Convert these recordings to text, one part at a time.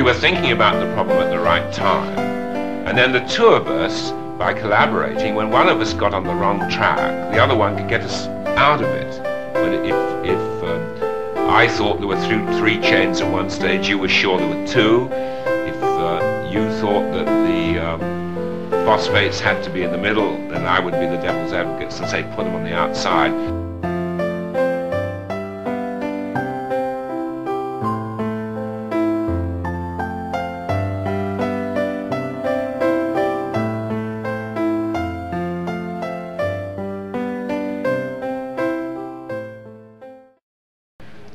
we were thinking about the problem at the right time. And then the two of us, by collaborating, when one of us got on the wrong track, the other one could get us out of it. But if I thought there were three chains at one stage, you were sure there were two. If you thought that the phosphates had to be in the middle, then I would be the devil's advocate and say put them on the outside.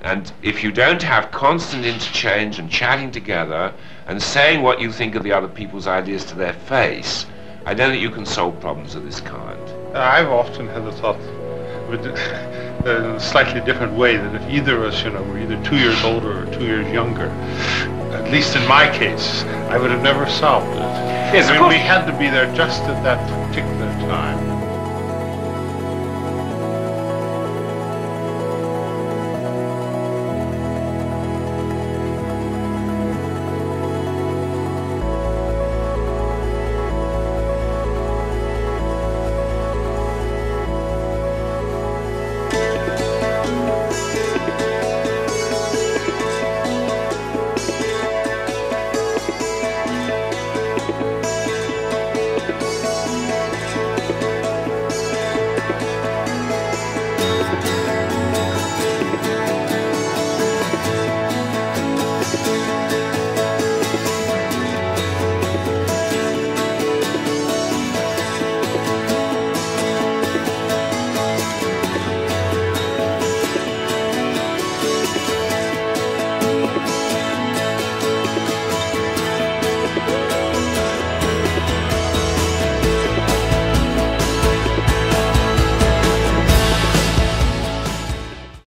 And if you don't have constant interchange and chatting together and saying what you think of the other people's ideas to their face, I don't think you can solve problems of this kind. I've often had the thought, in a slightly different way, that if either of us, were either 2 years older or 2 years younger, at least in my case, I would have never solved it. Yes, I mean, we had to be there just at that particular time.